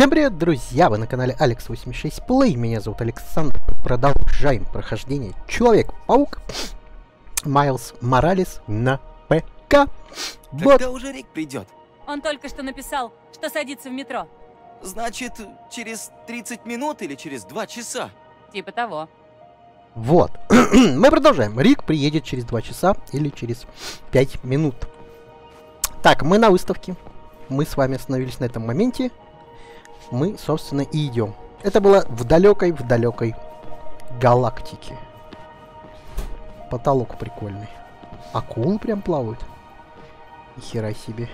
Всем привет, друзья! Вы на канале Alex86 Play, меня зовут Александр. Продолжаем прохождение Человек-паук Майлз Моралес на ПК. Когда уже Рик придет? Он только что написал, что садится в метро. Значит, через 30 минут или через 2 часа? Типа того. Вот. Мы продолжаем. Рик приедет через 2 часа или через 5 минут. Так, мы на выставке. Мы с вами остановились на этом моменте. Мы, собственно, и идем. Это было в далекой галактике. Потолок прикольный. Акулы прям плавают. Нихера себе.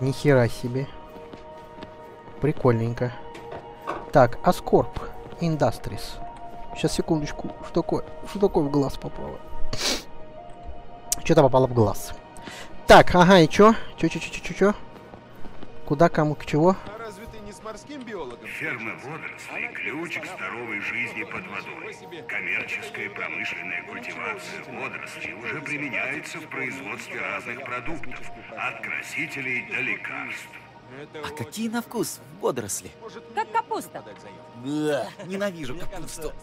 Нихера себе. Прикольненько. Так, Аскорб. Индастрис. Сейчас, секундочку. Что такое в глаз попало? Что-то попало в глаз. Так, ага, и чё? Чё? Куда, кому, к чего? А разве ты не с морским биологом? Ферма водорослей, ключ к здоровой жизни под водой. Коммерческая и промышленная культивация водорослей уже применяется в производстве разных продуктов, от красителей до лекарств. А какие на вкус водоросли? Как капуста. Да, ненавижу капусту.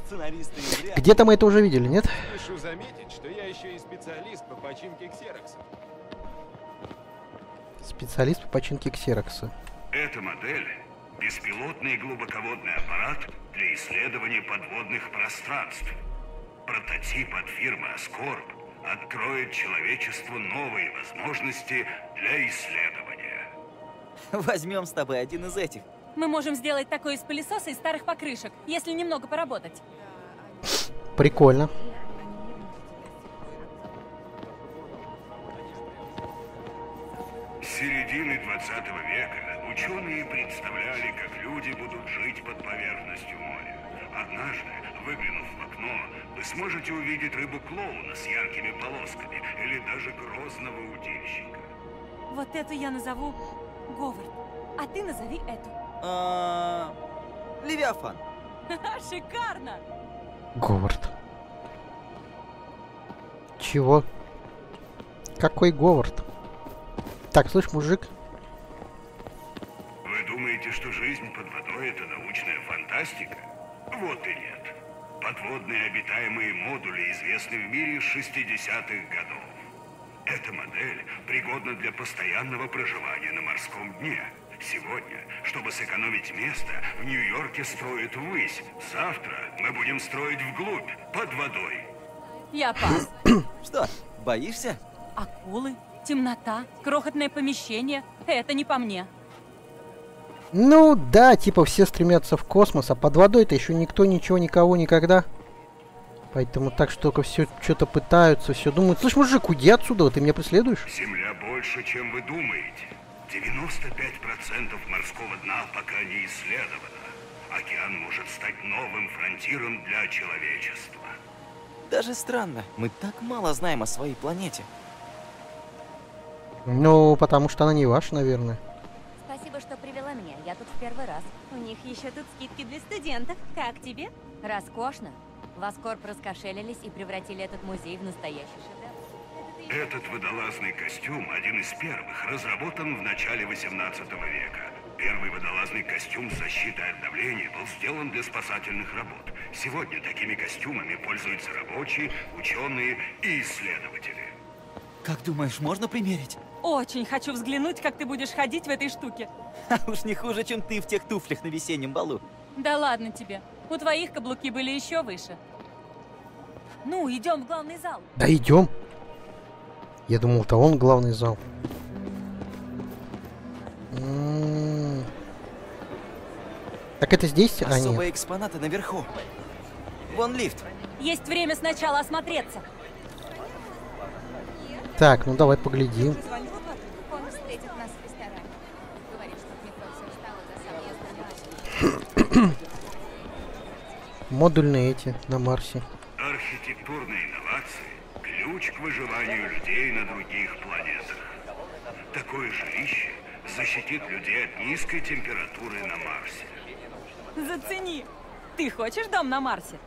Где-то мы это уже видели, нет? Хочу заметить, что я еще и специалист по починке ксероксов. Специалист по починке ксерокса. Эта модель – беспилотный глубоководный аппарат для исследования подводных пространств. Прототип от фирмы Аскорб откроет человечеству новые возможности для исследования. Возьмем с тобой один из этих. Мы можем сделать такой из пылесоса и старых покрышек, если немного поработать. Прикольно. С середины 20 века ученые представляли, как люди будут жить под поверхностью моря. Однажды, выглянув в окно, вы сможете увидеть рыбу-клоуна с яркими полосками или даже грозного удильщика. Вот эту я назову Говард, а ты назови эту. Левиафан. Шикарно! Говард. Чего? Какой Говард? Так, слышь, мужик. Вы думаете, что жизнь под водой — это научная фантастика? Вот и нет. Подводные обитаемые модули известны в мире с 60-х годов. Эта модель пригодна для постоянного проживания на морском дне. Сегодня, чтобы сэкономить место, в Нью-Йорке строят ввысь. Завтра мы будем строить вглубь, под водой. Я пас. Что, боишься? Акулы? Темнота, крохотное помещение. Это не по мне. Ну да, типа все стремятся в космос, а под водой-то еще никто, ничего, никого, никогда. Поэтому так что только все что-то пытаются, все думают. Слышь, мужик, уйди отсюда, ты меня преследуешь? Земля больше, чем вы думаете. 95% морского дна пока не исследовано. Океан может стать новым фронтиром для человечества. Даже странно, мы так мало знаем о своей планете. Ну, потому что она не ваша, наверное. Спасибо, что привела меня. Я тут в первый раз. У них еще тут скидки для студентов. Как тебе? Роскошно. В Аскорб раскошелились и превратили этот музей в настоящий шедевр. Этот водолазный костюм, один из первых, разработан в начале 18 века. Первый водолазный костюм с защитой от давления был сделан для спасательных работ. Сегодня такими костюмами пользуются рабочие, ученые и исследователи. Как думаешь, можно примерить? Очень хочу взглянуть, как ты будешь ходить в этой штуке. А уж не хуже, чем ты в тех туфлях на весеннем балу. Да ладно тебе. У твоих каблуки были еще выше. Ну, идем в главный зал. Да идем. Я думал, то он главный зал. Так это здесь, а нет? Особые экспонаты наверху. Вон лифт. Есть время сначала осмотреться. Так, ну давай поглядим. Модульные эти на Марсе. Архитектурные инновации – ключ к выживанию людей на других планетах. Такое жилище защитит людей от низкой температуры на Марсе. Зацени! Ты хочешь дом на Марсе?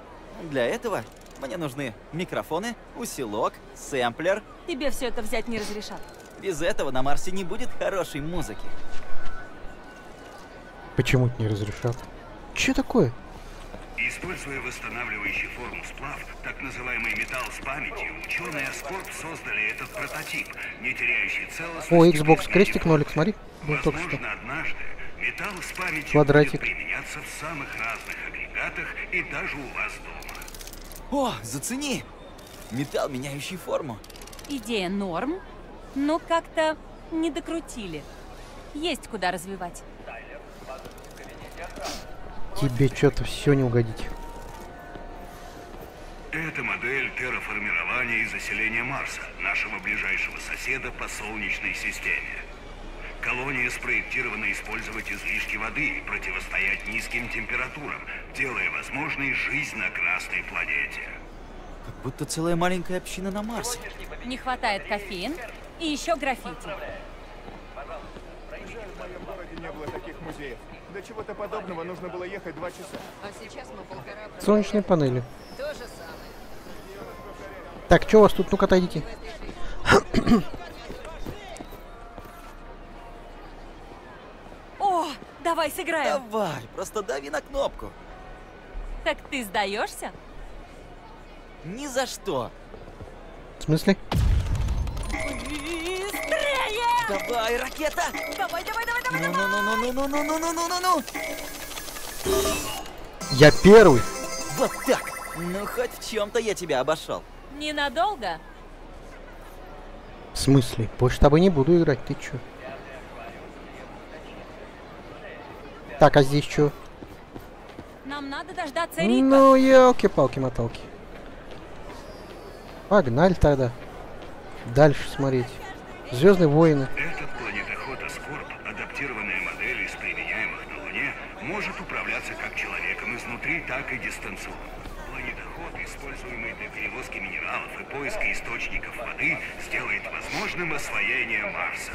Для этого мне нужны микрофоны, усилок, сэмплер. Тебе все это взять не разрешат. Без этого на Марсе не будет хорошей музыки. Почему-то не разрешат. Че такое? Используя восстанавливающий форму сплав, так называемый металл с памятью, ученые Аскорб создали этот прототип, не теряющий целостности. О, Xbox крестик, нолик, смотри. Возможно, однажды металл с памятью квадратик будет применяться в самых разных агрегатах и даже у вас дома. О, зацени! Металл, меняющий форму. Идея норм, но как-то не докрутили. Есть куда развивать. Тебе что-то все не угодить. Это модель терраформирования и заселения Марса, нашего ближайшего соседа по Солнечной системе. Колония спроектирована использовать излишки воды и противостоять низким температурам, делая возможной жизнь на Красной планете. Как будто целая маленькая община на Марсе. Не хватает кофеин и еще граффити. В моем городе не было таких музеев. До чего-то подобного нужно было ехать 2 часа. А сейчас мы полтора... Солнечные панели. То же самое. Так, что у вас тут? Ну-ка, отойдите. О, давай сыграем. Давай, просто дави на кнопку. Так ты сдаешься? Ни за что. В смысле? Давай, ракета! Давай, давай, давай, давай, давай! Ну-ну-ну-ну-ну-ну-ну-ну-ну-ну-ну! Я первый! Вот так! Ну, хоть в чем-то я тебя обошел. Ненадолго? В смысле? Больше с тобой не буду играть, ты че? Так, а здесь че? Нам надо дождаться Рика. Ну, елки-палки-моталки. Погнали тогда. Дальше смотреть. Звездные войны. Этот планетоход Аскорб, адаптированная модель из применяемых на Луне, может управляться как человеком изнутри, так и дистанционно. Планетоход, используемый для перевозки минералов и поиска источников воды, сделает возможным освоение Марса.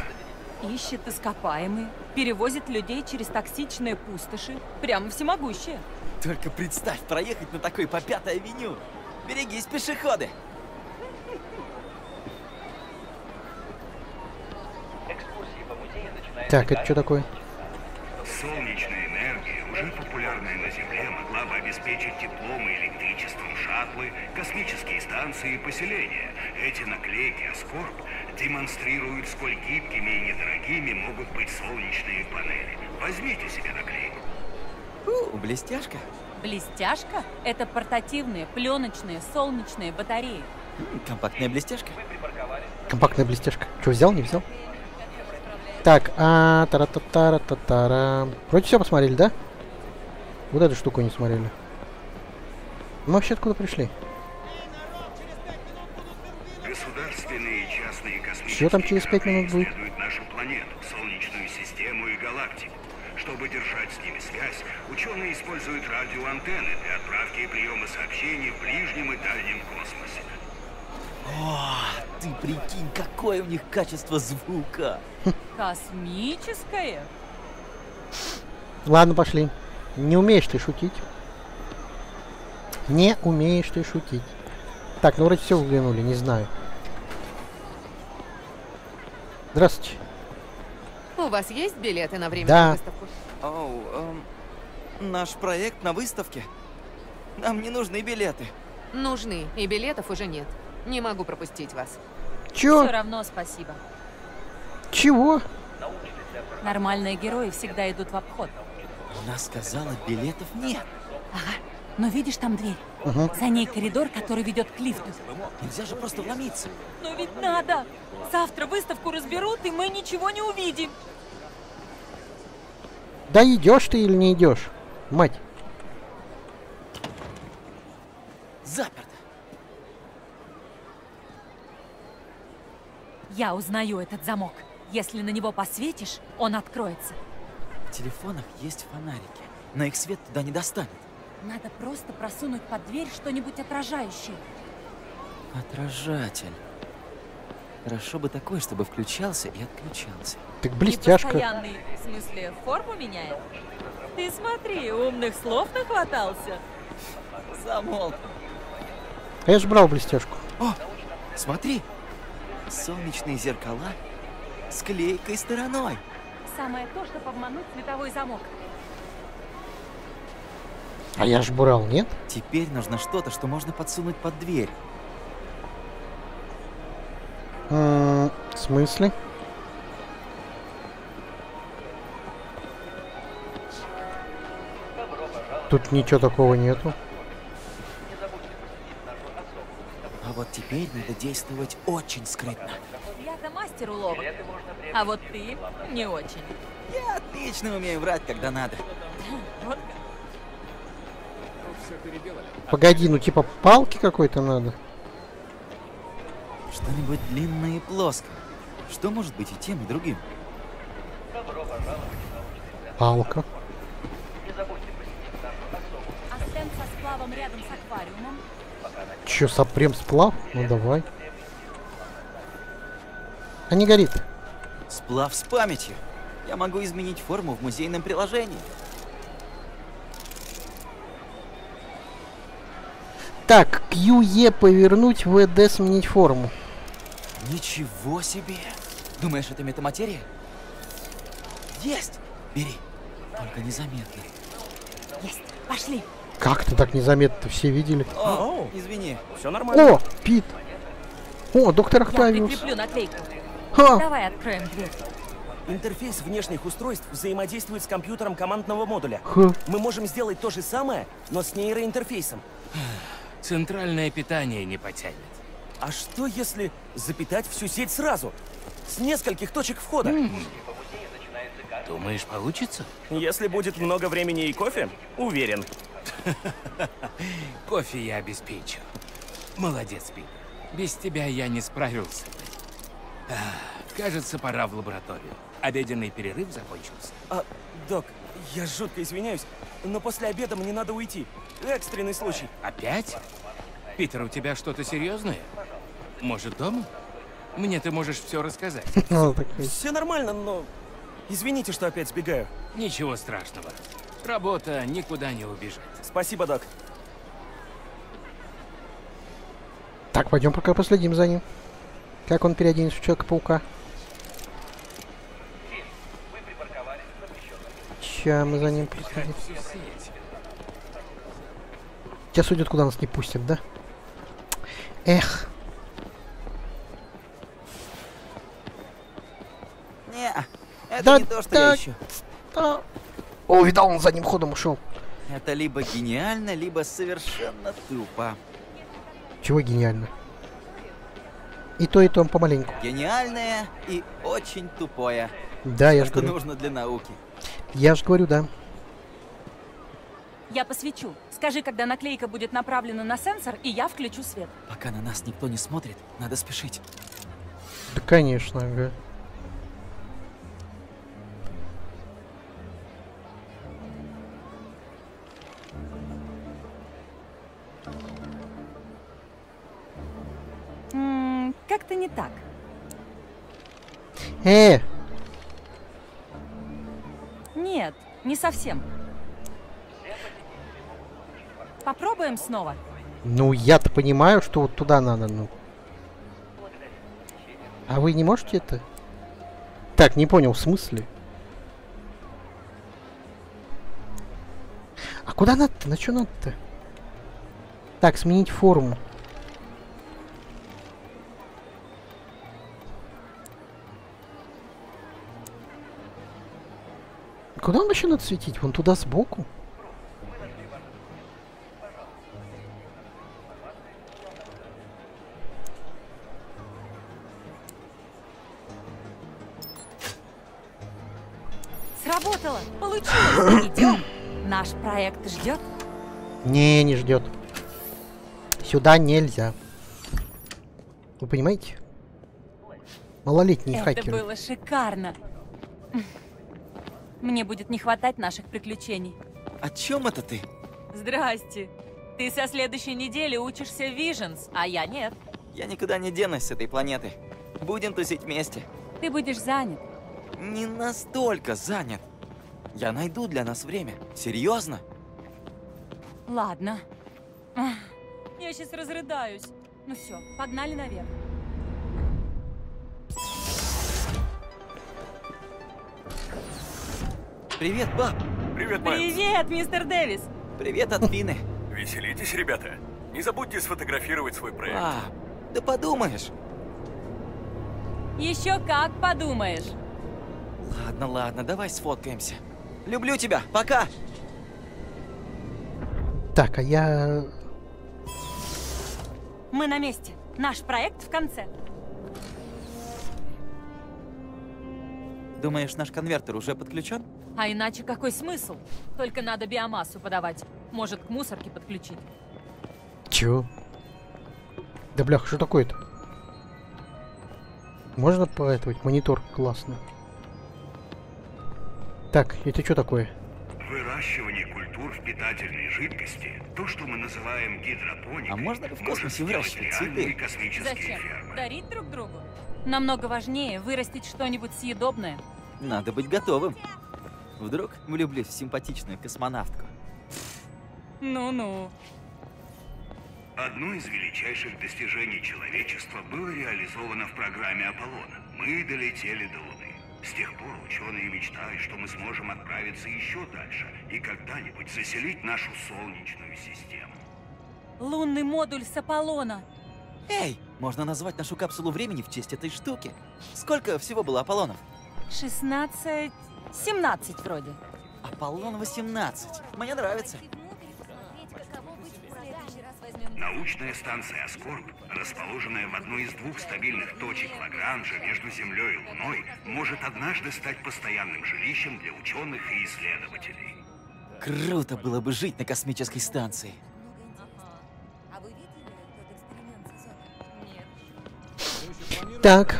Ищет ископаемые, перевозит людей через токсичные пустоши, прямо всемогущие. Только представь, проехать на такой по 5-й авеню. Берегись, пешеходы! Так, это что такое? Солнечная энергия, уже популярная на Земле, могла бы обеспечить теплом и электричеством шаттлы, космические станции и поселения. Эти наклейки Аскорб демонстрируют, сколь гибкими и недорогими могут быть солнечные панели. Возьмите себе наклейку. У, блестяшка. Блестяшка? Это портативные, пленочные, солнечные батареи. Компактная блестяшка. Компактная блестяшка. Что, взял, не взял? Так, тара-та-тара-та-тара. Вроде все посмотрели, да? Вот эту штуку не смотрели. Мы вообще откуда пришли? Государственные и частные космические корабли исследуют нашу планету, Солнечную систему и галактику. Чтобы держать с ними связь, ученые используют радиоантенны для отправки и приема сообщений в ближнем и дальнем космосе. О, ты прикинь, какое у них качество звука. Космическое? Ладно, пошли. Не умеешь ты шутить. Не умеешь ты шутить. Так, ну вроде все взглянули, не знаю. Здравствуйте. У вас есть билеты на временную выставку? Наш проект на выставке? Нам не нужны билеты. Нужны, и билетов уже нет. Не могу пропустить вас. Чё? Все равно спасибо. Чего? Нормальные герои всегда идут в обход. Она сказала, билетов нет. Ага, но видишь там дверь? Угу. За ней коридор, который ведет к лифту. Нельзя же просто вломиться. Но ведь надо. Завтра выставку разберут, и мы ничего не увидим. Да идешь ты или не идешь, мать? Заперто. Я узнаю этот замок. Если на него посветишь, он откроется. В телефонах есть фонарики. Но их свет туда не достанет. Надо просто просунуть под дверь что-нибудь отражающее. Отражатель. Хорошо бы такой, чтобы включался и отключался. Так блестяшка. И постоянный, в смысле, форму меняет? Ты смотри, умных слов нахватался. Замолк. Я же брал блестяшку. О, смотри. Солнечные зеркала с клейкой стороной. Самое то, чтобы обмануть световой замок. А я ж брал, нет? Теперь нужно что-то, что можно подсунуть под дверь. В смысле? Тут ничего такого нету. А вот теперь надо действовать очень скрытно. Я-то мастер уловок, а вот ты не очень. Я отлично умею врать, когда надо. Погоди, ну типа палки какой-то надо. Что-нибудь длинное и плоское. Что может быть и тем, и другим? Палка. Чё, сопрем сплав? Ну давай. А не горит. Сплав с памятью. Я могу изменить форму в музейном приложении. Так, QE повернуть, VD сменить форму. Ничего себе! Думаешь, это метаматерия? Есть! Бери. Только незаметно. Есть. Пошли. Как ты так незаметно? Все видели. О, извини. Все нормально. О, Пит. О, доктор Октавиус. Я прикреплю наклейку. Ха. Давай откроем дверь. Интерфейс внешних устройств взаимодействует с компьютером командного модуля. Ха. Мы можем сделать то же самое, но с нейроинтерфейсом. Центральное питание не потянет. А что если запитать всю сеть сразу? С нескольких точек входа? Думаешь, получится? Если будет много времени и кофе, уверен. Кофе я обеспечу. Молодец, Пит. Без тебя я не справился. Кажется, пора в лабораторию. Обеденный перерыв закончился. А, док, я жутко извиняюсь, но после обеда мне надо уйти. Экстренный случай. Опять? Питер, у тебя что-то серьезное? Может, дома? Мне ты можешь все рассказать. Все нормально, но... Извините, что опять сбегаю. Ничего страшного. Работа никуда не убежит. Спасибо, док. Так, пойдем пока последим за ним. Как он переоденется в Человека-паука. Сейчас мы за ним проследим. Сейчас уйдет, куда нас не пустят, да? Эх. Не, это да, не то, что да, я ищу. Да. О, видал, он задним ходом ушел. Это либо гениально, либо совершенно тупо. Чего гениально? И то он помаленьку. Гениальное и очень тупое. Да, я же говорю. Это нужно для науки. Я же говорю, да. Я посвечу. Скажи, когда наклейка будет направлена на сенсор, и я включу свет. Пока на нас никто не смотрит, надо спешить. Да, конечно, ага. Как-то не так. Нет, не совсем. Попробуем снова. Ну, я-то понимаю, что вот туда надо, ну. А вы не можете это? Так, не понял, в смысле? А куда надо-то? На что надо-то? Так, сменить форму. Куда он вообще надо светить? Вон туда сбоку? Сработало! Получилось! Идем! Наш проект ждет? Не, не ждет. Сюда нельзя. Вы понимаете? Малолетний хакер. Это было шикарно. Мне будет не хватать наших приключений. О чем это ты? Здрасте. Ты со следующей недели учишься в Visions, а я нет. Я никуда не денусь с этой планеты. Будем тусить вместе. Ты будешь занят. Не настолько занят. Я найду для нас время. Серьезно? Ладно. Я сейчас разрыдаюсь. Ну все, погнали наверх. Привет, пап. Привет, Майлз. Привет, мистер Дэвис. Привет от Фины. Веселитесь, ребята. Не забудьте сфотографировать свой проект. А, да подумаешь. Еще как подумаешь. Ладно, ладно, давай сфоткаемся. Люблю тебя, пока. Так, а я... Мы на месте. Наш проект в конце. Думаешь, наш конвертер уже подключен? А иначе какой смысл? Только надо биомассу подавать. Может, к мусорке подключить. Чего? Да бляха, что такое-то? Можно поэтовать? Монитор классно. Так, это что такое? Выращивание культур в питательной жидкости, то, что мы называем гидропоникой, а можно ли в космосе выращивать цветы? Зачем? Фермы. Дарить друг другу? Намного важнее вырастить что-нибудь съедобное. Надо быть готовым. Вдруг влюблюсь в симпатичную космонавтку. Ну-ну. Одно из величайших достижений человечества было реализовано в программе Аполлона. Мы долетели до Луны. С тех пор ученые мечтают, что мы сможем отправиться еще дальше и когда-нибудь заселить нашу Солнечную систему. Лунный модуль с Аполлона. Эй, можно назвать нашу капсулу времени в честь этой штуки. Сколько всего было Аполлонов? 16... 17 вроде. Аполлон 18. Мне нравится. Научная станция Аскорб, расположенная в одной из двух стабильных точек Лагранжа между Землей и Луной, может однажды стать постоянным жилищем для ученых и исследователей. Круто было бы жить на космической станции. Так.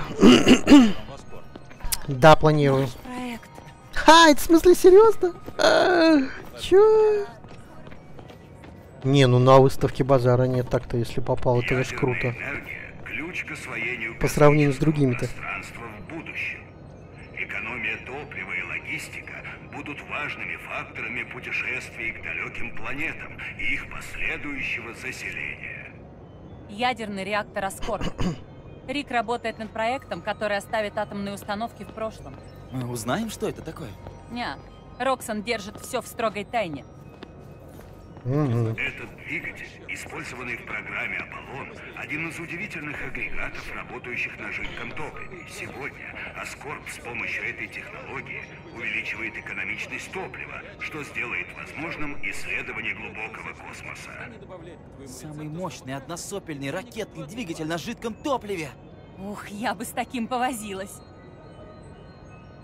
Да, планирую. Ха, это в смысле серьезно? Чё? Не, ну на выставке базара нет так-то, если попал, это же круто. По сравнению с другими-то. Экономия топлива и логистика будут важными факторами путешествий к далеким планетам и их последующего заселения. Ядерный реактор Аскорб. Рик работает над проектом, который оставит атомные установки в прошлом. Мы узнаем, что это такое? Нет. Роксон держит все в строгой тайне. Этот двигатель, использованный в программе Аполлон, один из удивительных агрегатов, работающих на жидком топливе. Сегодня Аскорб с помощью этой технологии увеличивает экономичность топлива, что сделает возможным исследование глубокого космоса. Самый мощный односопельный ракетный двигатель на жидком топливе. Ух, я бы с таким повозилась.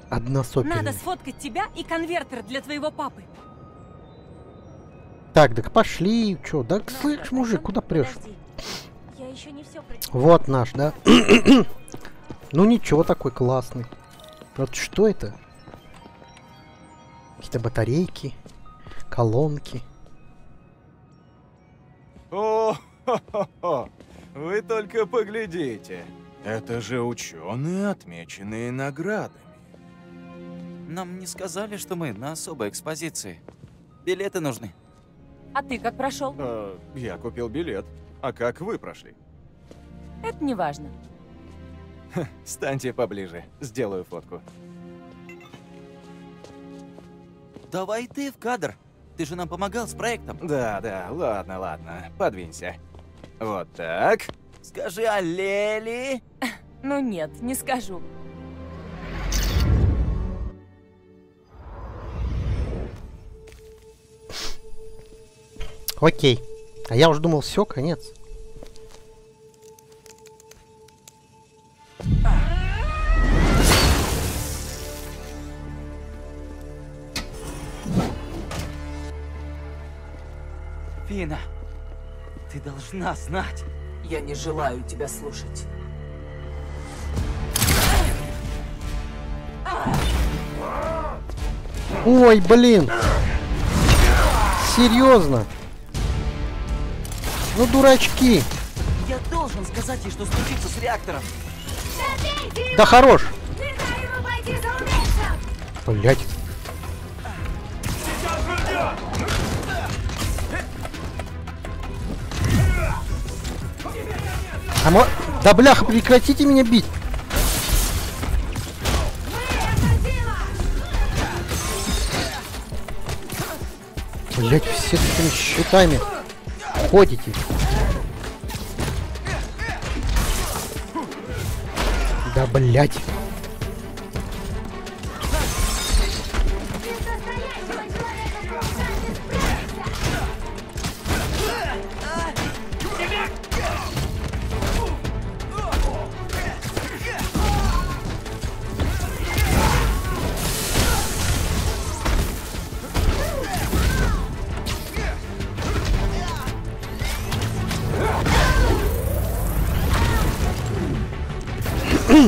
Односопельный. Надо сфоткать тебя и конвертер для твоего папы. Так, так пошли, чё, да слышь, мужик, куда прешь? Вот наш, да? Ну ничего, такой классный. Вот что это? Какие-то батарейки, колонки. О, хо-хо-хо. Вы только поглядите. Это же ученые, отмеченные наградами. Нам не сказали, что мы на особой экспозиции. Билеты нужны. А ты как прошел? Я купил билет. А как вы прошли? Это не важно. Станьте поближе, сделаю фотку. Давай ты в кадр. Ты же нам помогал с проектом. Да, да, ладно, ладно. Подвинься. Вот так. Скажи аллели. Ну нет, не скажу. Окей. А я уже думал, все, конец. Фина, ты должна знать. Я не желаю тебя слушать. Ой, блин. Серьезно? Ну, дурачки! Я должен сказать ей, что случится с реактором. Да хорош! Блять. А мо... Да бляха, прекратите меня бить! Блять, все с этими щитами ходите. Да, блять.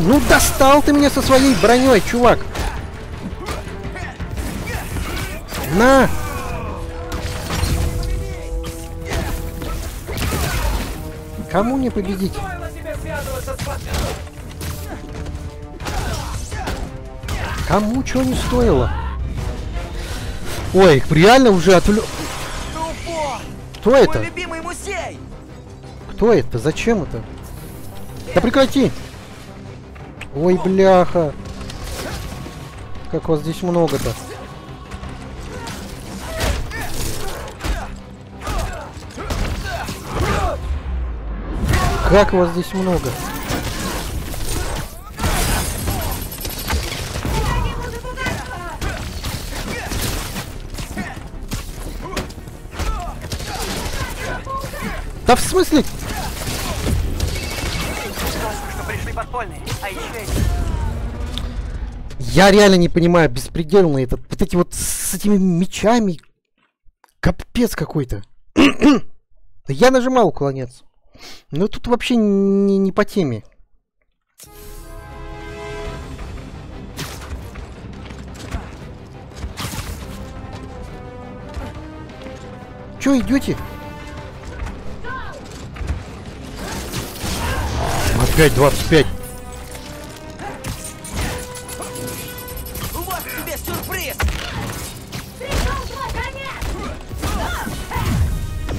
Ну достал ты меня со своей броней, чувак. На! Кому не победить? Кому чего не стоило? Ой, реально уже отвлек. Кто это? Кто это? Зачем это? Да прекрати! Ой, бляха! Как вас здесь много-то? Как вас здесь много? Да в смысле? Я реально не понимаю, беспредельные это, вот эти вот с этими мечами, капец какой-то. Я нажимал уклоняться, но тут вообще не по теме. Чё идете? Опять 25.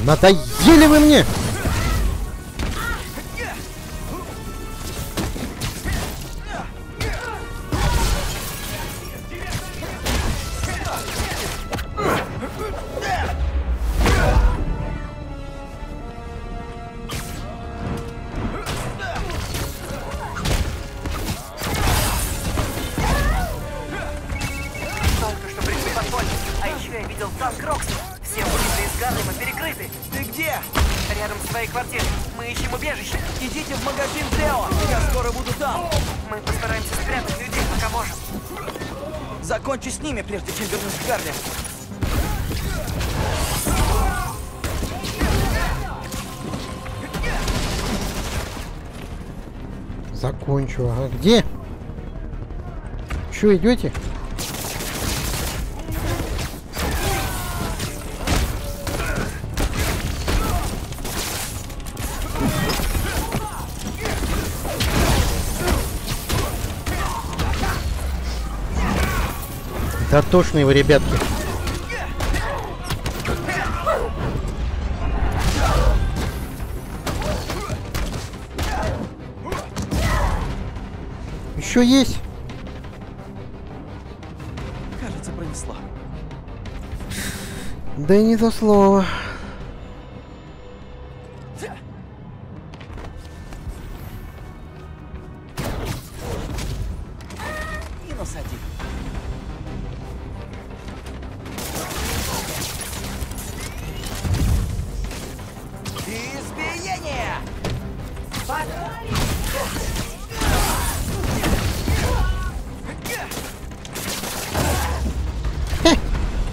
Надоели вы мне! Только что пришли подпольники, а еще я видел танк Роксон. Все улицы из Гарлема перекрыты. Ты где? Рядом с твоей квартирой. Мы ищем убежище. Идите в магазин Тео. Я скоро буду там. Мы постараемся спрятать людей, пока можем. Закончи с ними, прежде чем вернусь в Гарлем. Закончу. А где? Чё, идете? Да тошные вы, ребятки. Еще есть? Кажется, пронесло. Да и не то слово.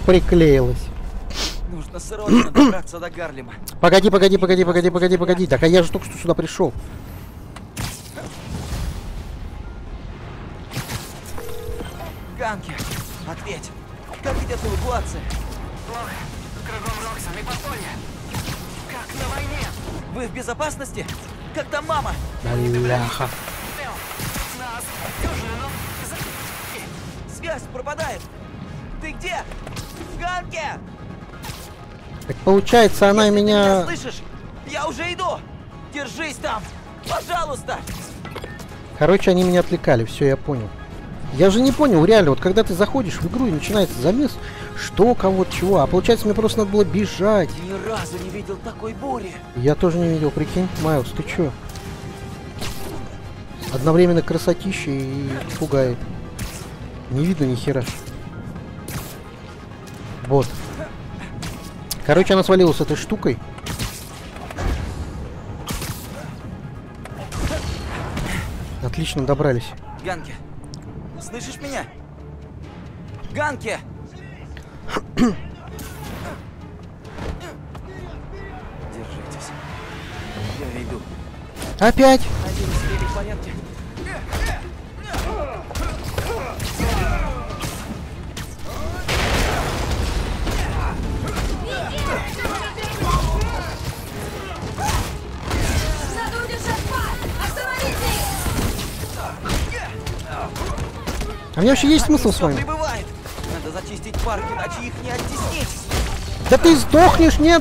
Приклеилась. Нужно срочно добраться до Гарлема. Погоди. Так, а я же только что сюда пришел. Ганки, ответь. Как идет эвакуация? Плохо. Кругом Роксон и подполье. Как на войне. Вы в безопасности? Как там мама? Бляха. Нас дюжина, но... Связь пропадает. Ты где? Ганке! Так получается, она если меня... Слышишь? Я уже иду! Держись там! Пожалуйста! Короче, они меня отвлекали, все, я понял. Я же не понял, реально, вот когда ты заходишь в игру и начинается замес, Что, кого, чего? А получается, мне просто надо было бежать. Ни разу не видел такой бури. Я тоже не видел, прикинь. Майлз, ты чё? Одновременно красотища и пугает. Не видно ни хера. Вот. Короче, она свалилась с этой штукой. Отлично, добрались. Ганки, слышишь меня? Ганки! Держитесь. Я иду. Опять! А мне вообще есть смысл с вами? Прибывает. Надо зачистить парк, иначе их не оттеснить. Да ты сдохнешь, нет?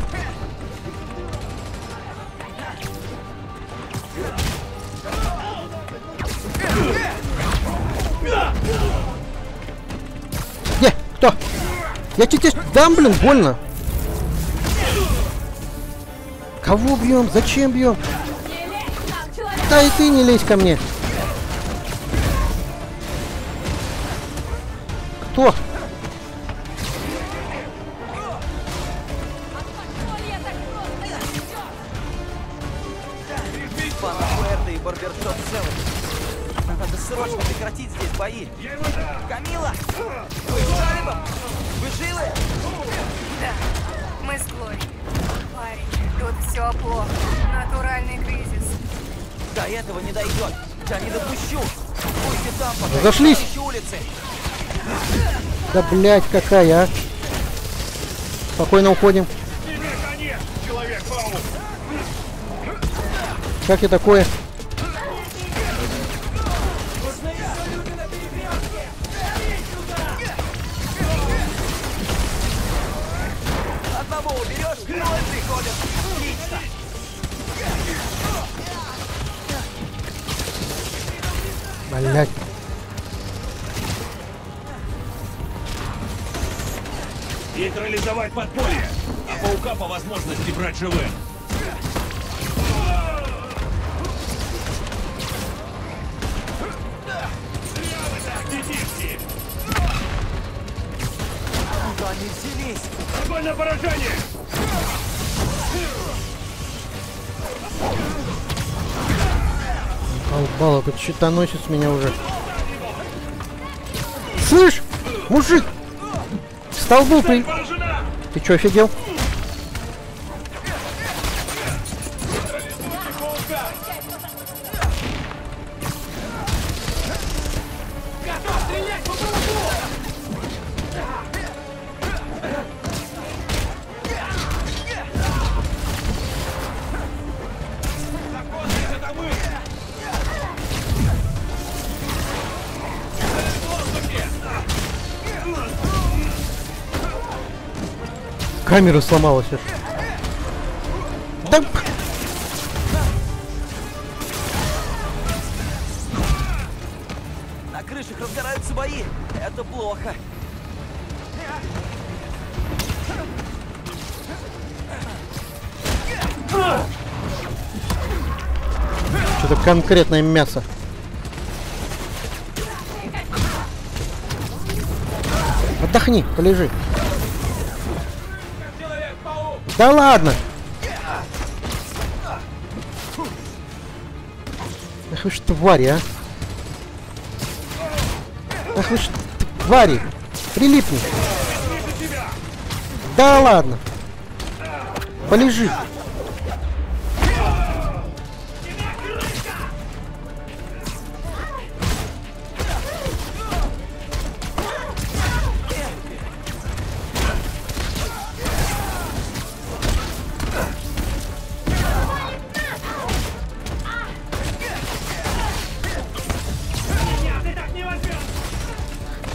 Где? Кто? Я тебе дам, блин, больно. Кого бьем? Зачем бьем? Да и ты не лезь ко мне. Кто? Надо срочно прекратить здесь бои. Камила! Вы с рыбом? Вы живы? Да, мы с Глори. Парень, тут все плохо. Натуральный кризис. До этого не дойдет. Я не допущу. Будьте там, пока. Зашлись. Да блять, какая, а? Спокойно уходим. Как я такое? Одного уберешь, двое приходят. Отлично. Блять. Нейтрализовать подполье, а паука по возможности брать живым. Куда они взялись? Огонь на поражение! Албала, тут щитоносец меня уже. Слышь, мужик! Столбу при... Ты чё, офигел? Камера сломалась. Да... На крышах разгораются бои. Это плохо. Что-то конкретное мясо. Отдохни, полежи. Да ладно! Ах вы ж твари, а! Ах вы ж твари! Прилипни! Да ладно! Полежи!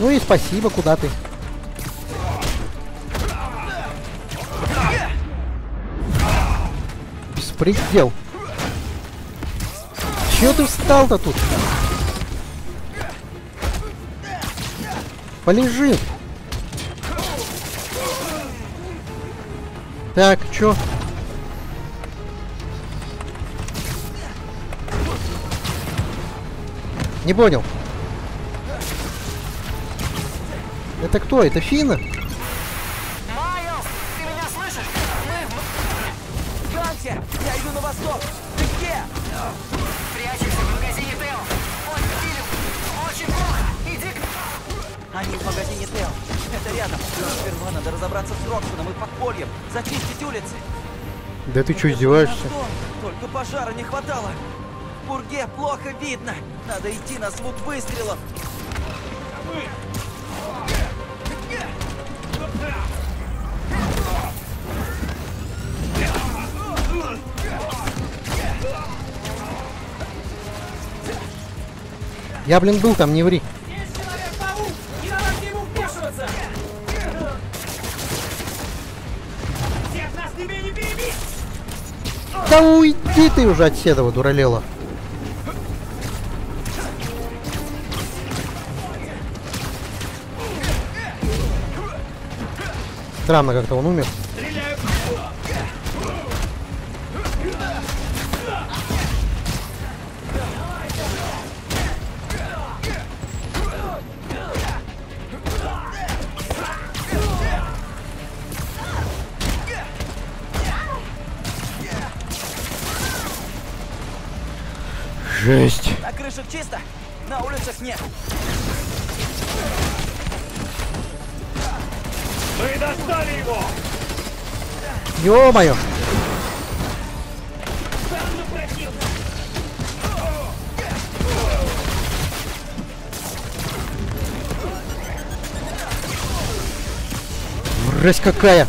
Ну и спасибо, куда ты? Беспредел. Чего ты встал-то тут? Полежи. Так, чё? Не понял. Это кто? Это Финна? Майлз, ты меня слышишь? Мы... Гантер, я иду на восток. Ты где? Прячешься в магазине Тео. Ой, Филипп, очень плохо. Иди к... Они в магазине Тео. Это рядом. Сперва надо разобраться с Роксоном и подпольем. Зачистить улицы. Да ты чё, издеваешься? Только пожара не хватало. В бурге плохо видно. Надо идти на звук выстрелов. Я, блин, был там, не ври. Есть Человек-паук! Не надо к нему вмешиваться! Всех нас тебе не перебить! Да уйди ты уже от седого, дуралела! Странно как-то он умер. Жесть. На крышах чисто, на улицах нет. Вы достали его! Ё-моё! Мразь какая!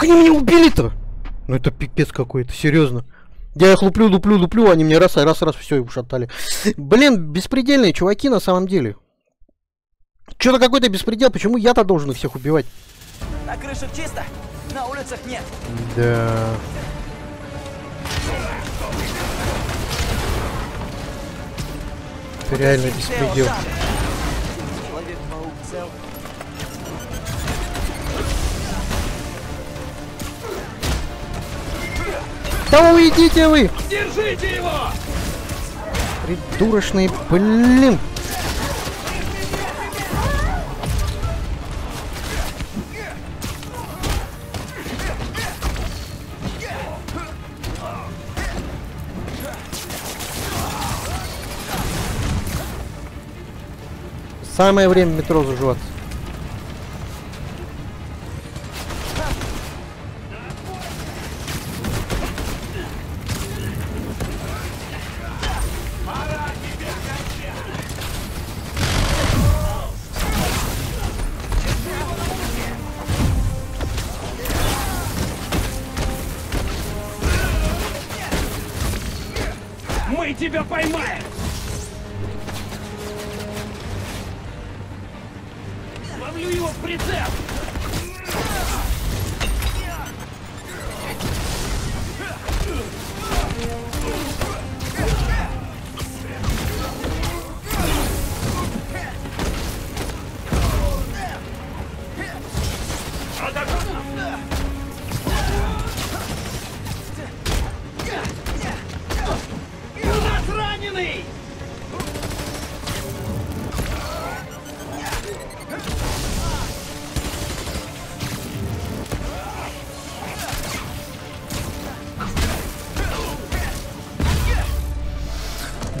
Они меня убили-то! Ну это пипец какой-то, серьезно. Я их луплю, они мне раз, все и ушатали. Блин, беспредельные чуваки на самом деле. Что-то какой-то беспредел, почему я-то должен их всех убивать? На крышах чисто, на улицах нет. Да. Это реально беспредел. Человек-паук цел. Да уйдите вы! Держите его! Придурочный, блин! Самое время метро заживаться. Тебя поймаем! Ловлю его в прицеп!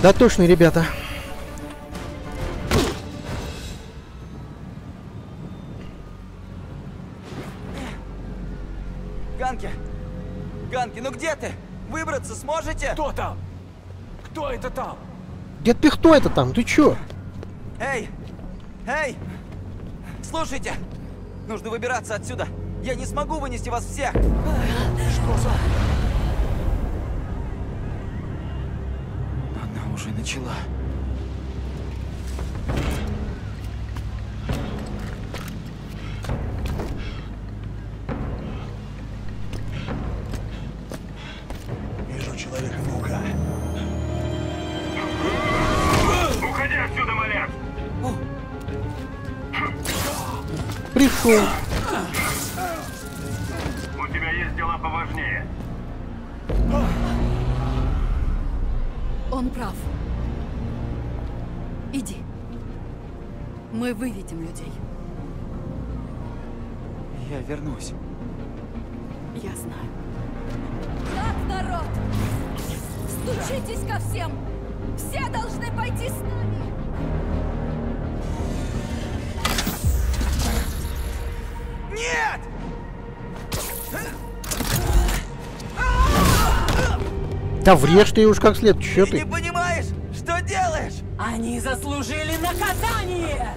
Да точно, ребята. Ганки, ну где ты? Выбраться сможете? Кто там? Кто это там? Дед ты, кто это там? Ты чё? Эй! Слушайте! Нужно выбираться отсюда. Я не смогу вынести вас всех. Что за... Она уже начала. У тебя есть дела поважнее. Он прав. Иди. Мы выведем людей. Я вернусь. Я знаю. Так, народ! Стучитесь ко всем! Все должны пойти с нами! Нет! Да врежь ты уж как след, чё ты? Ты не понимаешь, что делаешь? Они заслужили наказание!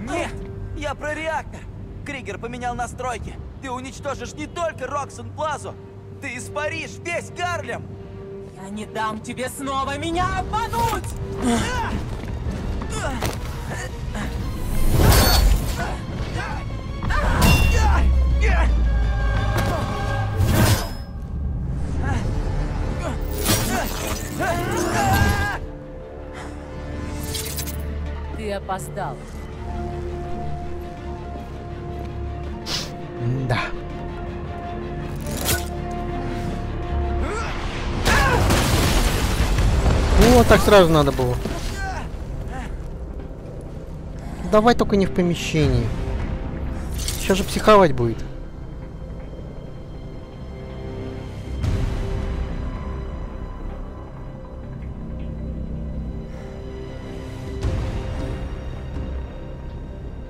Нет, я про реактор. Кригер поменял настройки. Ты уничтожишь не только Роксон Плазу, ты испаришь весь Гарлем. Я не дам тебе снова меня обмануть! Ты опоздал. Да. Вот так сразу надо было. Давай только не в помещении. Сейчас же психовать будет.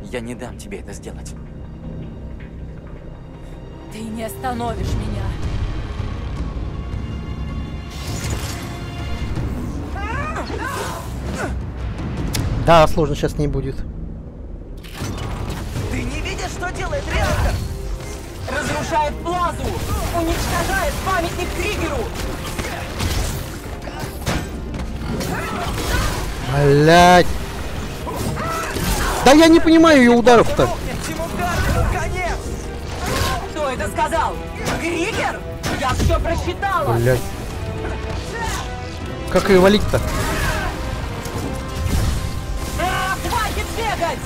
Я не дам тебе это сделать. Ты не остановишь меня. Да, сложно сейчас не будет. Ты не видишь, что делает реактор? Разрушает Плазу! Уничтожает памятник Кригеру! Блять! Да я не понимаю ее ударов-то. Кто это сказал? Кригер? Я все просчитала. Блядь. Как ее валить-то? Хватит бегать!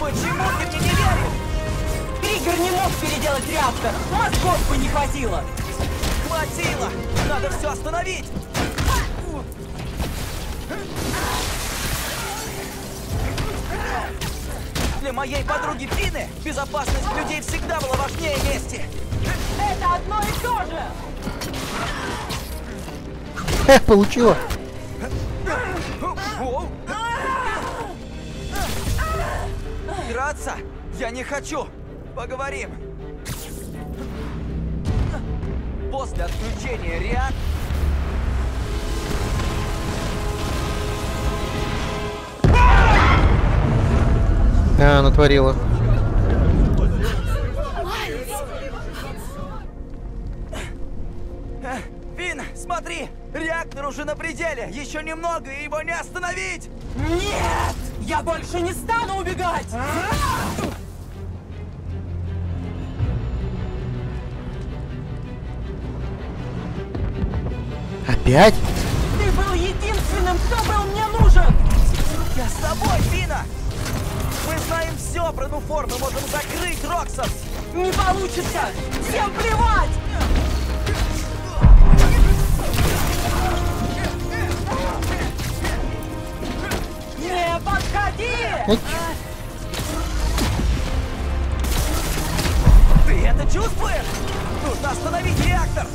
Почему ты мне не веришь? Кригер не мог переделать реактор. Мозгов бы не хватило. Хватило! Надо все остановить! Для моей подруги Фины безопасность людей всегда была важнее мести. Это одно и то же. Получила. Драться? Я не хочу. Поговорим. После отключения реактора. А, натворила. Фин, смотри! Реактор уже на пределе! Еще немного, и его не остановить! Нет! Я больше не стану убегать! Опять? Ты был единственным, кто был мне нужен! Я с тобой, Фина! Мы знаем все про Нуфор, мы можем закрыть Роксон! Не получится! Всем плевать! Вот. Ты это чувствуешь? Нужно остановить реактор.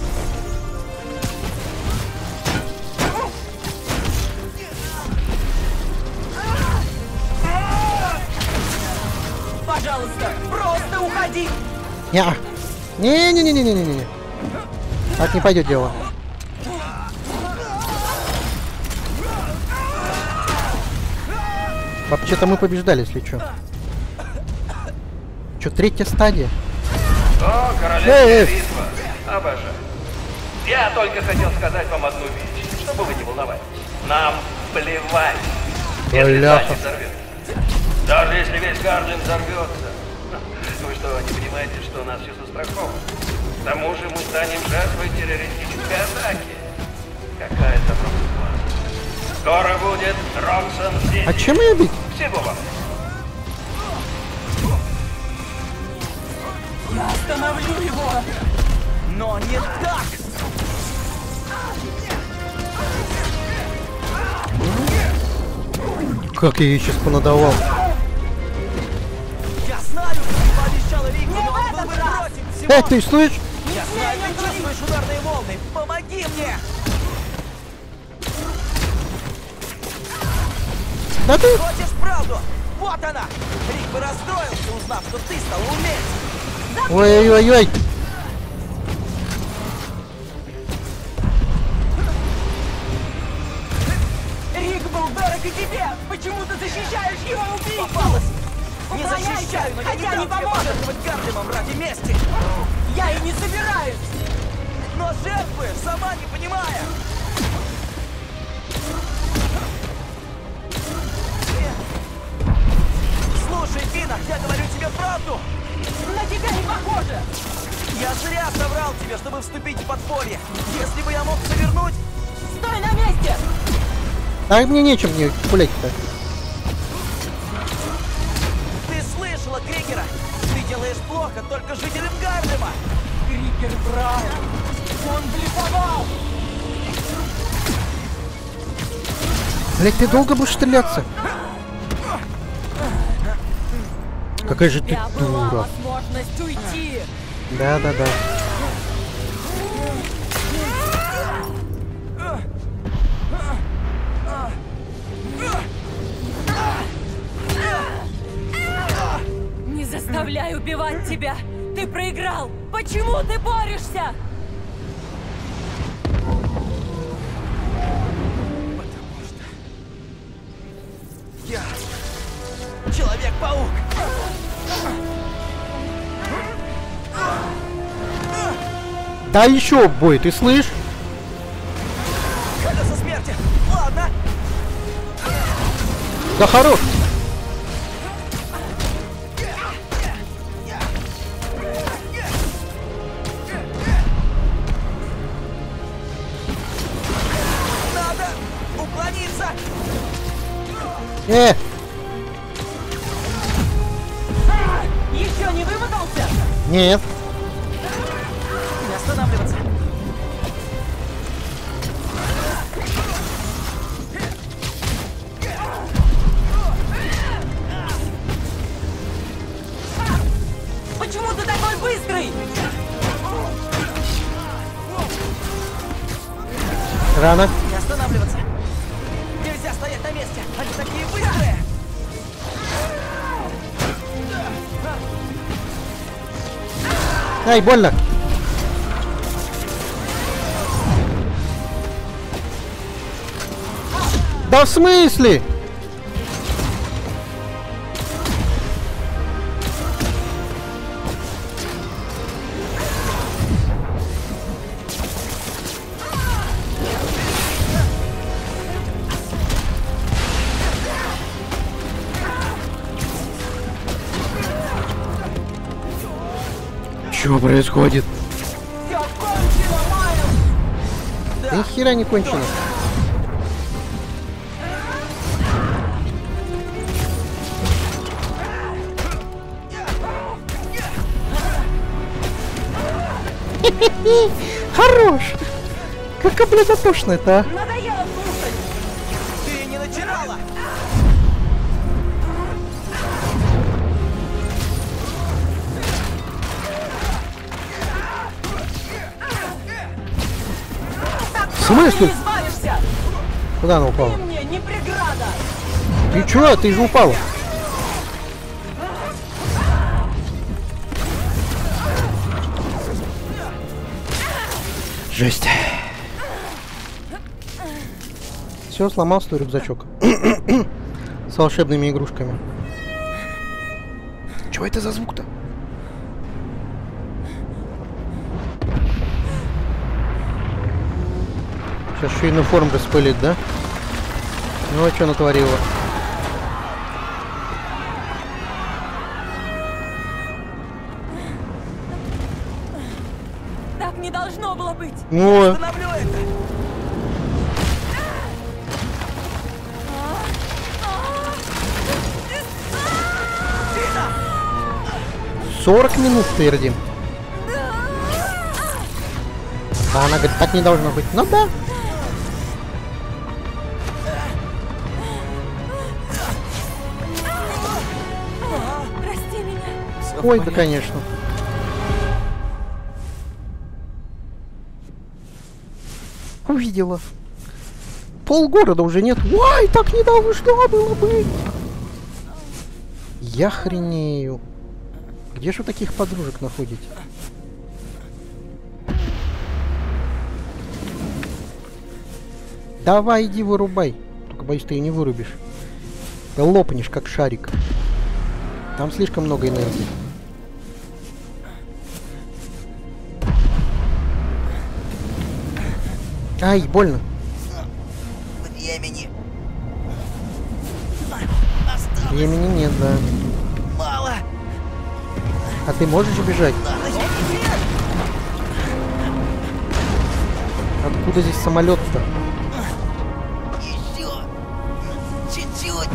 Пожалуйста, просто уходи. Не-не-не-не-не-не-не. Так не пойдет дело. Вообще-то мы побеждали, если что. Чё, третья стадия? О, королева туризма. Обожаю. Я только хотел сказать вам одну вещь, чтобы вы не волновались. Нам плевать, если здание взорвётся. Даже если весь Гарлем взорвётся. Вы что, не понимаете, что у нас все застраховано? К тому же мы станем жертвой террористической атаки. Какая-то проблема. Скоро будет Роксон здесь. А чем ее бить? Всего вам. Я остановлю его, но не так. Как я ее сейчас понадавал? Я знаю, что ты пообещала Рику, но он был бы против всего. Эй, ты слышишь? Я знаю, ты чувствуешь ударные волны. Помоги мне! Да ты... Хочешь правду? Вот она! Рик бы расстроился, узнав, что ты стал уметь! Ой-ой-ой-ой! Рик был дорог и тебе! Почему ты защищаешь его убийцу? Попалась! Не защищаю, но я не дам тебе пожертвовать Гарлемом ради мести! Я и не собираюсь! Но жертвы, сама не понимая! Слушай, Фина, я говорю тебе правду! На тебя не похоже! Я зря соврал тебе, чтобы вступить в подполье! Если бы я мог завернуть... Стой на месте! А мне нечем не пулять-то. Ты слышала, Крикера? Ты делаешь плохо только жителям Гарлема! Крикер брал! Он блефовал! Блять, ты долго будешь стреляться? Какая же ты дура. Да-да-да. Не заставляй убивать тебя. Ты проиграл. Почему ты борешься? Потому что... Я... Человек-паук. Да еще бой, ты слышь? Когда со смерти. Ладно. Да хорош. Надо уклониться. Еще не вымотался? Нет. Рано. Не останавливаться. Нельзя стоять на месте. Они такие быстрые. Ай, больно. Да в смысле? Что происходит? Да ни хера не кончено. Хорош! Какая, блядь, затошная-то, а? Ты не начинала! живой, что ли? Куда она упала? Ты чё? Ты же упала. Жесть. Все, сломал свой рюкзачок. С волшебными игрушками. Чего это за звук-то? Сейчас шейную форму распылит, да? Ну а что натворила? Так не должно было быть. О. Это. 40 минут твердим. А она говорит, так не должно быть. Ну да. Ой, да, конечно. Увидела. Полгорода уже нет. Ой, так не должно было быть. Я хренею. Где же вы таких подружек находите? Давай, иди вырубай. Только боюсь, ты ее не вырубишь. Ты лопнешь, как шарик. Там слишком много энергии. Ай, больно. Времени. Осталось. Времени нет, да. Мало. А ты можешь бежать? Откуда здесь самолет-то? Еще. Чуть-чуть.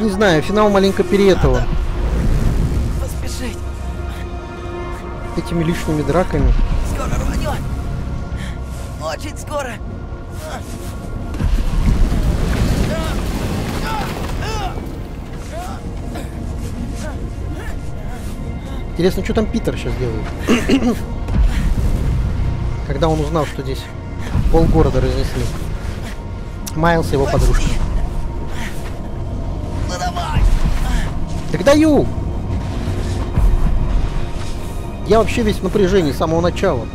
Не знаю, финал маленько переэтого. Поспешить. Этими лишними драками. Очень скоро. Интересно, что там Питер сейчас делает? Когда он узнал, что здесь полгорода разнесли. Майлз и его подружка. Ну давай! Так даю! Я вообще весь в напряжении с самого начала.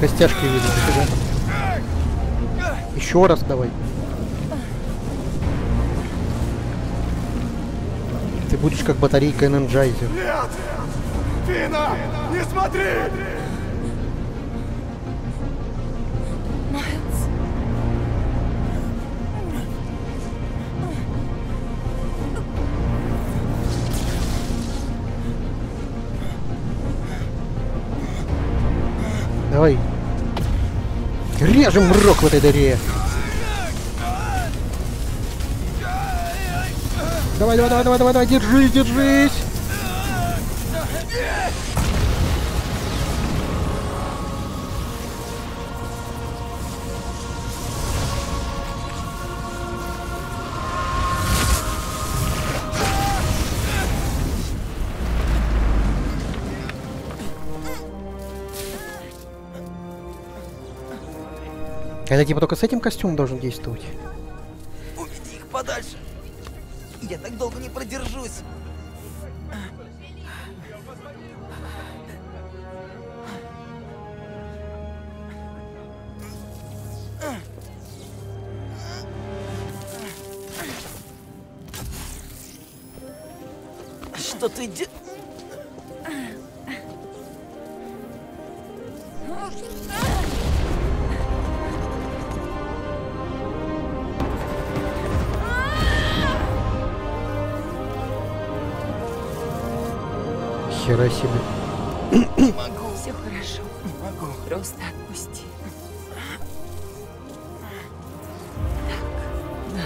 Костяшки видно. Да? Еще раз давай. Ты будешь как батарейка энерджайзер. Нет! Фина! Не смотри! Давай. Режем рок в этой дыре. Давай, давай, давай, давай, давай, давай, держись, держись. Это типа только с этим костюмом должен действовать. Уведи их подальше. Я так долго не продержусь. Что ты делаешь? Себе. Не могу. Все хорошо. Не могу. Просто отпусти. Так. Да.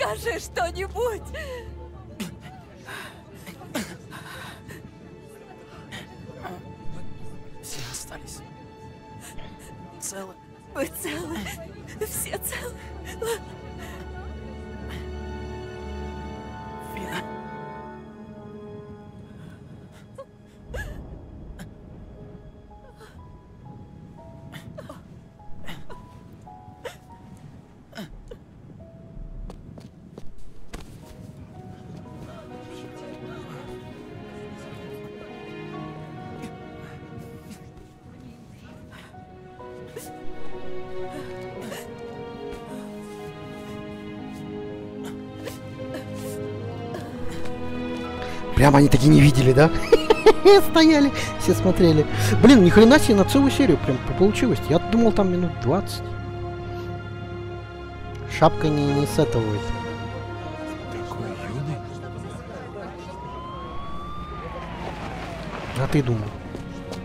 Скажи что-нибудь! Все остались целы. Вы целы. Все целы. Прямо они такие не видели, да? Стояли, все смотрели. Блин, ни хрена себе, на целую серию прям получилось. Я думал, там минут 20. Шапка не с этого. Такой юный. А ты думал?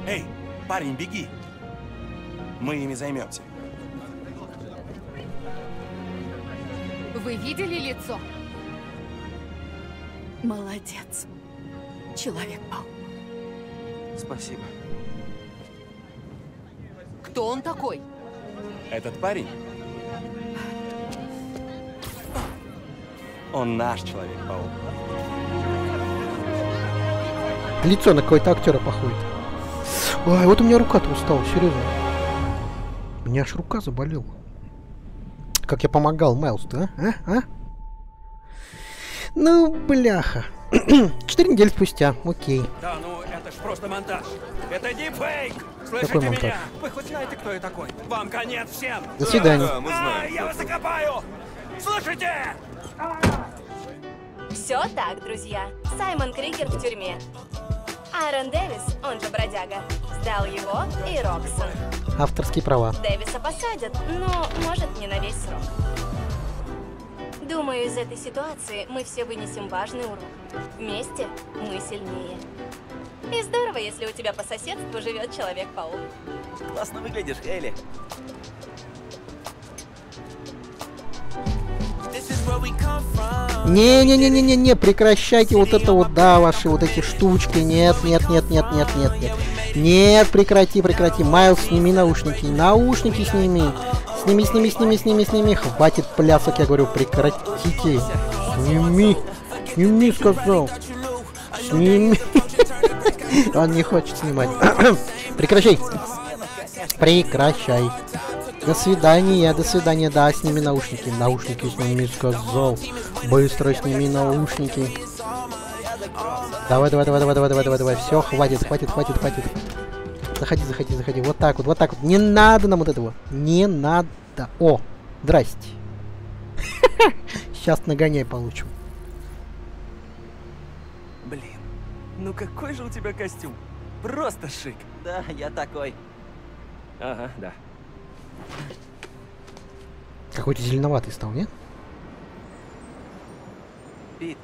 Эй, парень, беги. Мы ими займемся. Вы видели лицо? Молодец. Человек-паук. Спасибо. Кто он такой? Этот парень? Он наш Человек-паук. Лицо на какого-то актера походит. Ой, вот у меня рука-то устала, серьезно. У меня аж рука заболела. Как я помогал Майлзу-то, а? Ну, бляха. 4 недели спустя, окей. Да, ну это ж просто монтаж. Это дипфейк. Слышите меня? Вы хоть знаете, кто я такой? Вам конец всем. До свидания. Да, мы знаем, я вас закопаю. Слышите? Все так, друзья. Саймон Крикер в тюрьме. Аарон Дэвис, он же бродяга, сдал его и Роксон. Авторские права. Дэвиса посадят, но может не на весь срок. Думаю, из этой ситуации мы все вынесем важный урок. Вместе мы сильнее. И здорово, если у тебя по соседству живет Человек-паук. Классно выглядишь, Элли. Не-не-не-не-не-не, прекращайте вот это вот, да, ваши вот эти штучки. Нет. Нет, прекрати. Майлз, сними наушники. Наушники сними. Сними. Хватит плясок, я говорю, прекратите. Сними, сказал. Сними. Он не хочет снимать. Прекращай. Прекращай. До свидания. Да, сними наушники. Наушники сними, сказал. Быстро сними наушники. Давай. Все, хватит. Заходи. Вот так вот. Не надо нам вот этого. Не надо. О, здрасте. Сейчас нагоняй получим. Блин, ну какой же у тебя костюм? Просто шик. Да, я такой. Ага, да. Какой-то зеленоватый стал, нет? Пит,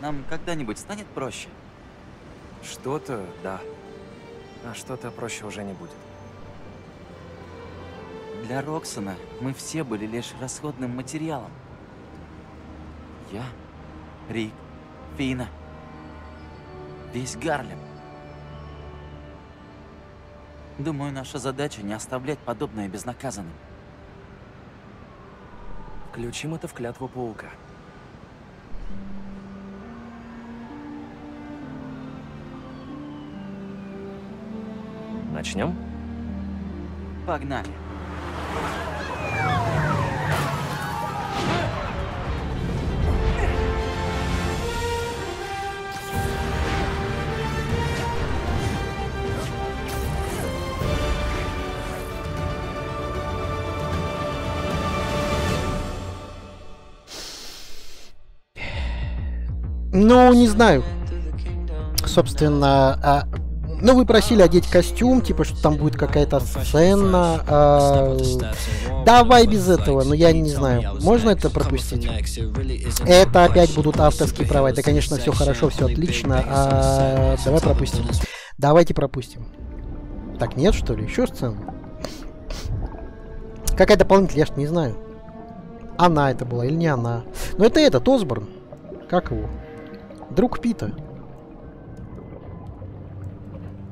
нам когда-нибудь станет проще? Что-то, да. А что-то проще уже не будет. Для Роксона мы все были лишь расходным материалом. Я, Рик, Фина, весь Гарлем. Думаю, наша задача не оставлять подобное безнаказанным. Включим это в клятву паука. Начнем? Погнали. Ну, не знаю. Собственно, ну, вы просили одеть костюм, типа, что там будет какая-то сцена. Давай без этого, но я не знаю. Можно это пропустить? Это опять будут авторские права. Это, конечно, все хорошо, все отлично. Давай пропустим. Давайте пропустим. Так, нет, что ли? Еще сцена? Какая дополнительная, я ж не знаю. Она это была или не она. Но это этот Осборн. Как его? Друг Пита.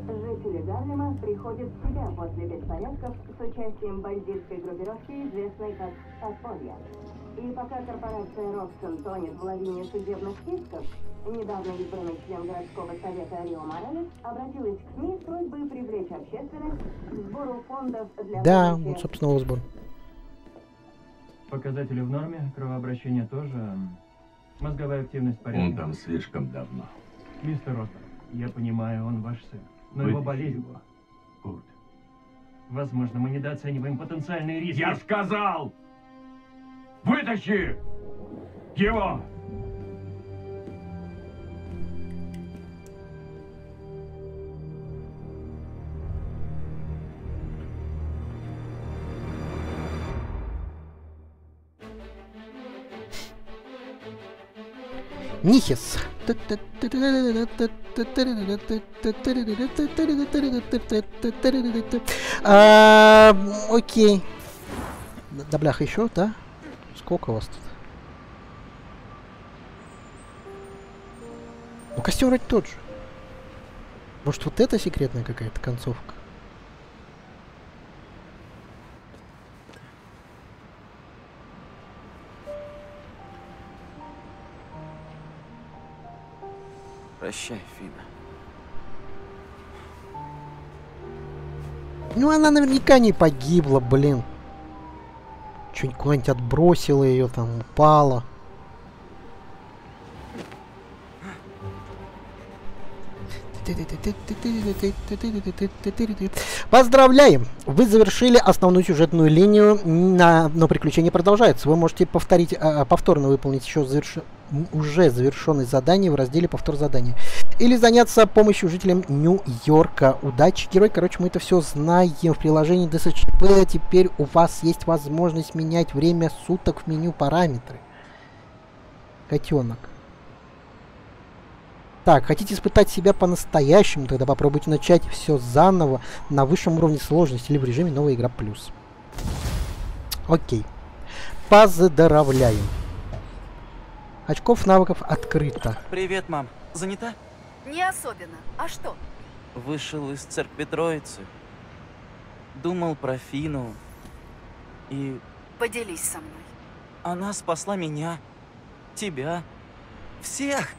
Жители Гарлема приходят в себя после беспорядков с участием бандитской группировки, известной как «Подполье». И пока корпорация Роксон тонет в лавине судебных списков, недавно избранный член городского совета Арио Моралес обратилась к СМИ с просьбой привлечь общественность к сбору фондов для... Да, вот, собственно, Осборн. Показатели в норме, кровообращение тоже, мозговая активность порядка. Он там слишком давно. Мистер Ростер, я понимаю, он ваш сын, но его болезнь... Курт. Возможно, мы недооцениваем потенциальные риски. Я сказал! Вытащи его! Нихис. Окей. Да бляха еще, да? Сколько у вас тут? Ну костер вроде тот же. Может вот это секретная какая-то концовка? Прощай, Фина. Ну она наверняка не погибла, блин. Что-нибудь куда-нибудь отбросила ее, там упала. Поздравляем! Вы завершили основную сюжетную линию, но приключение продолжается. Вы можете повторить, повторно выполнить еще уже завершенное задание в разделе «Повтор задания». Или заняться помощью жителям Нью-Йорка. Удачи, герой. Короче, мы это все знаем. В приложении DSHP теперь у вас есть возможность менять время суток в меню параметры. Котенок. Так, хотите испытать себя по-настоящему? Тогда попробуйте начать все заново на высшем уровне сложности или в режиме «Новая игра плюс». Окей. Поздравляем. Очков навыков открыто. Привет, мам. Занята? Не особенно. А что? Вышел из церкви Троицы. Думал про Фину. И... Поделись со мной. Она спасла меня. Тебя. Всех.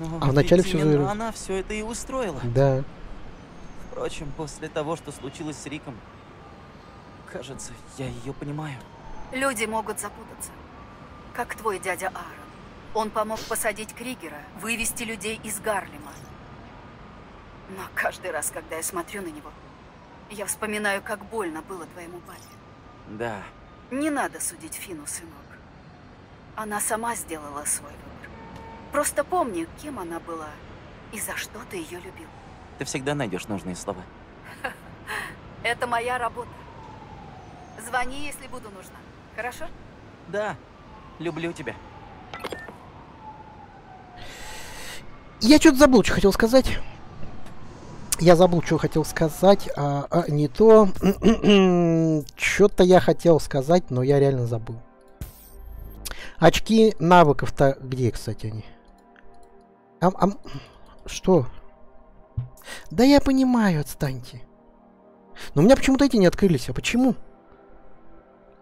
Но а вначале все же... она все это и устроила. Да. Впрочем, после того, что случилось с Риком, кажется, я ее понимаю. Люди могут запутаться. Как твой дядя Аарон. Он помог посадить Кригера, вывести людей из Гарлема. Но каждый раз, когда я смотрю на него, я вспоминаю, как больно было твоему папе. Да. Не надо судить Фину, сынок. Она сама сделала свой выбор. Просто помни, кем она была и за что ты ее любил. Ты всегда найдешь нужные слова. Это моя работа. Звони, если буду нужна. Хорошо? Да. Люблю тебя. Я что-то забыл, что хотел сказать. Я забыл, что хотел сказать. Не то. Что-то я хотел сказать, но я реально забыл. Очки навыков-то где, кстати, они? Что? Да я понимаю, отстаньте. Но у меня почему-то эти не открылись. А почему?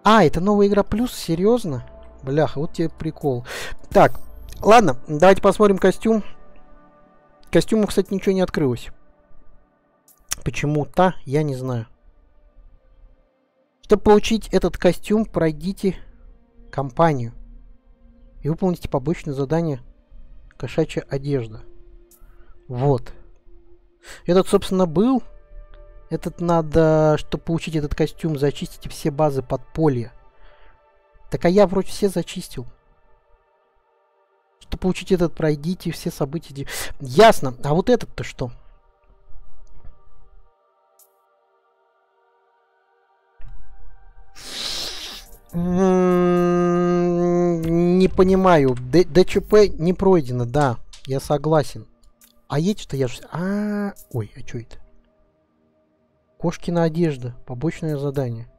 А, это новая игра плюс? Серьезно? Бляха, вот тебе прикол. Так, ладно, давайте посмотрим костюм. Костюму, кстати, ничего не открылось. Почему-то, я не знаю. Чтобы получить этот костюм, пройдите кампанию. И выполните побочное задание «Кошачья одежда». Вот. Этот, собственно, был. Этот надо, чтобы получить этот костюм, зачистите все базы подполья. Так а я вроде все зачистил. Чтобы получить этот, пройдите все события. Ясно. А вот этот-то что? Не понимаю. ДЧП не пройдено, да. Я согласен. А едет-то я же... Ой, а что это? Кошкина одежда. Побочное задание.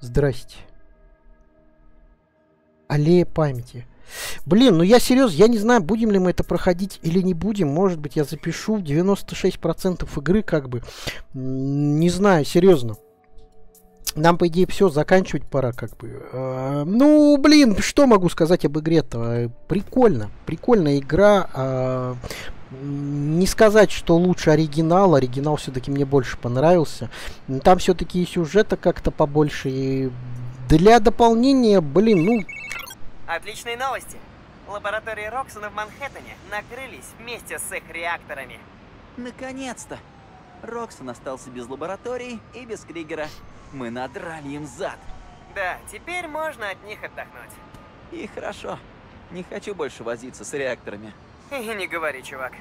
Здрасте. Аллея памяти. Блин, ну я серьезно, я не знаю, будем ли мы это проходить или не будем. Может быть, я запишу 96% игры, как бы. Не знаю, серьезно. Нам, по идее, все, заканчивать пора, как бы. Ну, блин, что могу сказать об игре-то? Прикольно. Прикольная игра. Не сказать, что лучше оригинал. Оригинал все-таки мне больше понравился. Там все-таки и сюжета как-то побольше. И для дополнения, блин, ну... Отличные новости. Лаборатории Роксона в Манхэттене накрылись вместе с их реакторами. Наконец-то! Роксон остался без лабораторий и без Кригера. Мы надрали им зад. Да, теперь можно от них отдохнуть. И хорошо. Не хочу больше возиться с реакторами. И не говори, чувак.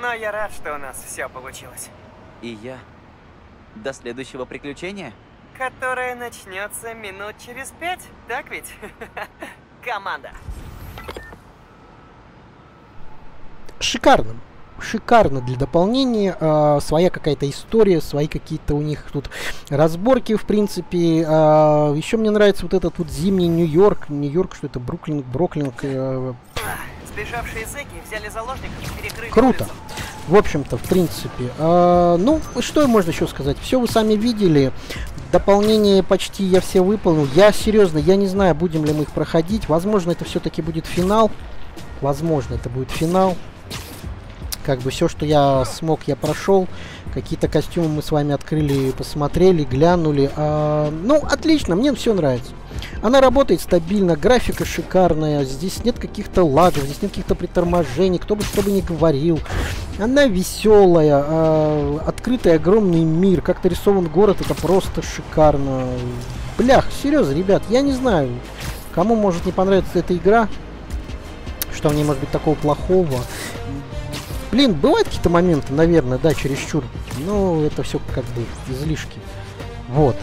Но я рад, что у нас все получилось. И я. До следующего приключения? Которое начнется минут через 5, так ведь? Команда. Шикарно. Шикарно для дополнения. Своя какая-то история, свои какие-то у них тут разборки, в принципе. Еще мне нравится вот этот вот зимний Нью-Йорк. Нью-Йорк, что это? Бруклин, Броклинг. Сбежавшие зэки взяли заложников и перекрыли. Круто. Улицу. В общем-то, в принципе. Ну, что можно еще сказать? Все вы сами видели. Дополнение почти я все выполнил. Я серьезно, я не знаю, будем ли мы их проходить. Возможно, это все-таки будет финал. Возможно, это будет финал. Как бы все, что я смог, я прошел. Какие-то костюмы мы с вами открыли, посмотрели, глянули. Ну, отлично, мне все нравится. Она работает стабильно, графика шикарная. Здесь нет каких-то лагов, здесь нет каких-то приторможений, кто бы что бы ни говорил. Она веселая, открытый огромный мир. Как нарисован город, это просто шикарно. Блях, серьезно, ребят, я не знаю, кому может не понравиться эта игра. Что в ней может быть такого плохого? Блин, бывают какие-то моменты, наверное, да, чересчур. Но это все как бы излишки. Вот.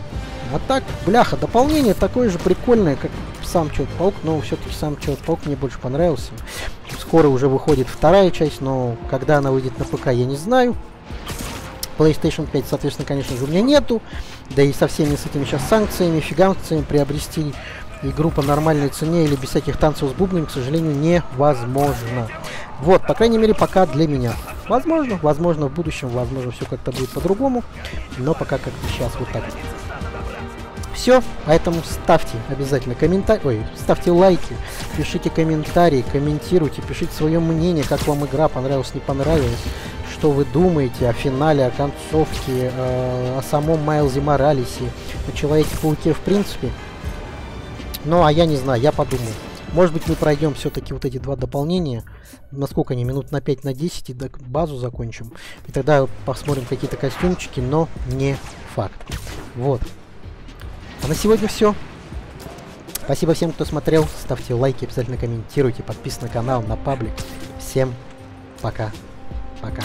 А так, бляха, дополнение такое же прикольное, как сам Человек-паук. Но все-таки сам Человек-паук мне больше понравился. Скоро уже выходит вторая часть, но когда она выйдет на ПК, я не знаю. PlayStation 5, соответственно, конечно же, у меня нету. Да и со всеми с этими сейчас санкциями, фиганциями приобрести игру по нормальной цене или без всяких танцев с бубнами, к сожалению, невозможно. Вот, по крайней мере, пока для меня. Возможно, возможно в будущем, возможно, все как-то будет по-другому. Но пока как-то сейчас вот так. Все, поэтому ставьте обязательно комментарии, ставьте лайки, пишите комментарии, комментируйте, пишите свое мнение, как вам игра, понравилась, не понравилась, что вы думаете о финале, о концовке, о самом Майлзе Моралесе, о Человеке-пауке в принципе. Ну, а я не знаю, я подумаю. Может быть, мы пройдем все-таки вот эти два дополнения. Насколько они? Минут на 5, на 10 и базу закончим. И тогда посмотрим какие-то костюмчики, но не факт. Вот. А на сегодня все. Спасибо всем, кто смотрел. Ставьте лайки, обязательно комментируйте. Подписывайтесь на канал, на паблик. Всем пока. Пока.